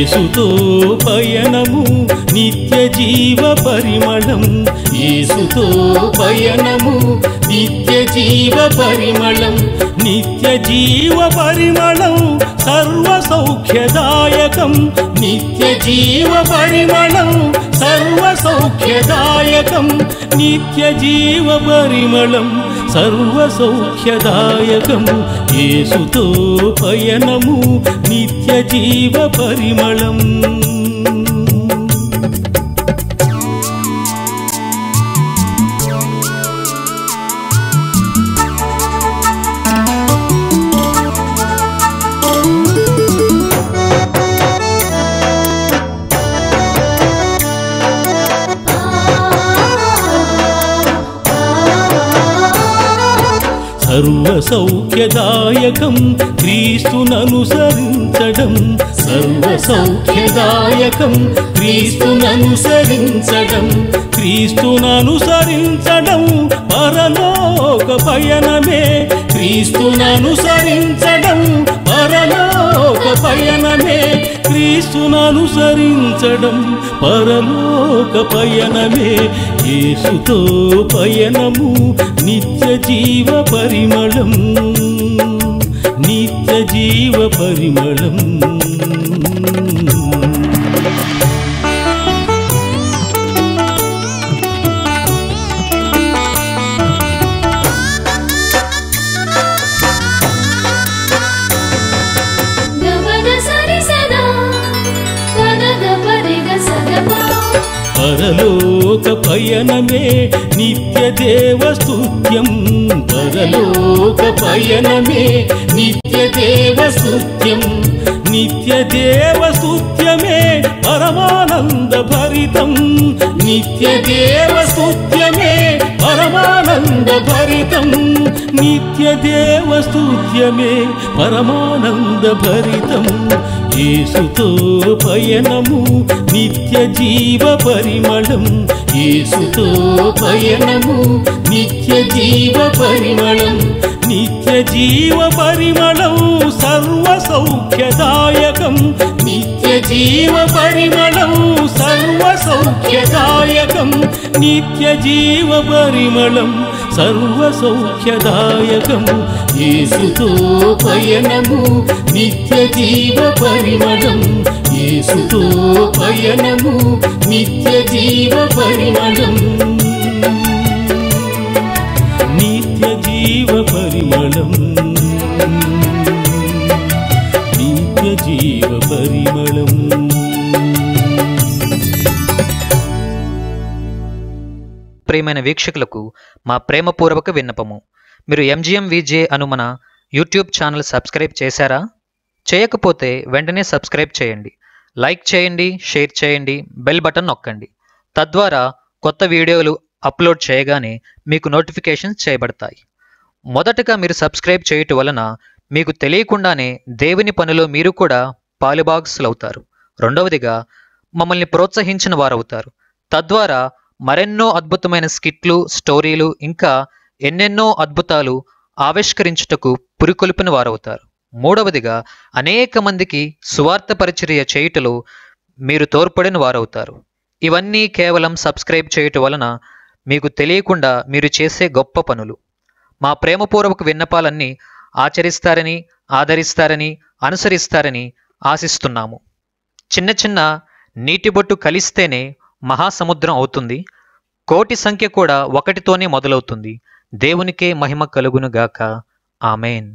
యేసుతో పయనము నిత్య జీవ పరిమళం యేసుతో పయనము నిత్య జీవ పరిమళం సర్వ సౌఖ్యదాయకం నిత్య జీవ పరిమళం సర్వ సౌఖ్యదాయకం నిత్య జీవ పరిమళం సర్వ సౌఖ్యదాయకం యేసుతో పయనము నిత్య జీవ పరిమళం सर्व सौख्यदायकं क्रीस्तुननुसरिंचडं सर्व सौख्यदायकं क्रीस्तुननुसरिंचडं परलोक पयनमे క్రీస్తుననుసరించడం పరలోక పయనమే యేసుతో పయనము నిత్య జీవ పరిమళం परलोक पयनमे नित्य देव स्तुत्यं परलोक पयनमे नित्य देव स्तुत्यं स्तुत्यमे परमानंद भरितं యేసుతో పయనము నిత్య జీవ పరిమళం సర్వ సౌఖ్యదాయకం యేసుతో పయనము నిత్య జీవ పరిమళం నిత్య జీవ పరిమళం. ప్రియమైన వీక్షకులకు మా ప్రేమపూర్వక విన్నపము, మీరు ఎంజిఎం విజే అను మన యూట్యూబ్ ఛానల్ సబ్స్క్రైబ్ చేశారా? చేయకపోతే వెంటనే సబ్స్క్రైబ్ చేయండి, లైక్ చేయండి, షేర్ చేయండి, బెల్ బటన్ నొక్కండి. తద్వారా కొత్త వీడియోలు అప్లోడ్ చేయగానే మీకు నోటిఫికేషన్స్ చేయబడతాయి. మొదటగా మీరు సబ్స్క్రైబ్ చేయటం వలన మీకు తెలియకుండానే దేవుని పనిలో మీరు కూడా పాలుభాగస్తులవుతారు. రెండవదిగా మమ్మల్ని ప్రోత్సహించిన వారవుతారు. తద్వారా మరెన్నో అద్భుతమైన స్కిట్లు, స్టోరీలు, ఇంకా ఎన్నెన్నో అద్భుతాలు ఆవిష్కరించుటకు పురికొల్పిన వారవుతారు. మూడవదిగా అనేక మందికి సువార్త పరిచర్య చేయుటలో మీరు తోడ్పడిన వారవుతారు. ఇవన్నీ కేవలం సబ్స్క్రైబ్ చేయటం వలన మీకు తెలియకుండా మీరు చేసే గొప్ప పనులు. మా ప్రేమపూర్వక విన్నపాలన్నీ ఆచరిస్తారని, ఆదరిస్తారని, అనుసరిస్తారని ఆశిస్తున్నాము. చిన్న చిన్న నీటిబొట్టు కలిస్తేనే మహాసముద్రం అవుతుంది. కోటి సంఖ్య కూడా ఒకటితోనే మొదలవుతుంది. దేవునికే మహిమ కలుగునుగాక. ఆమెన్.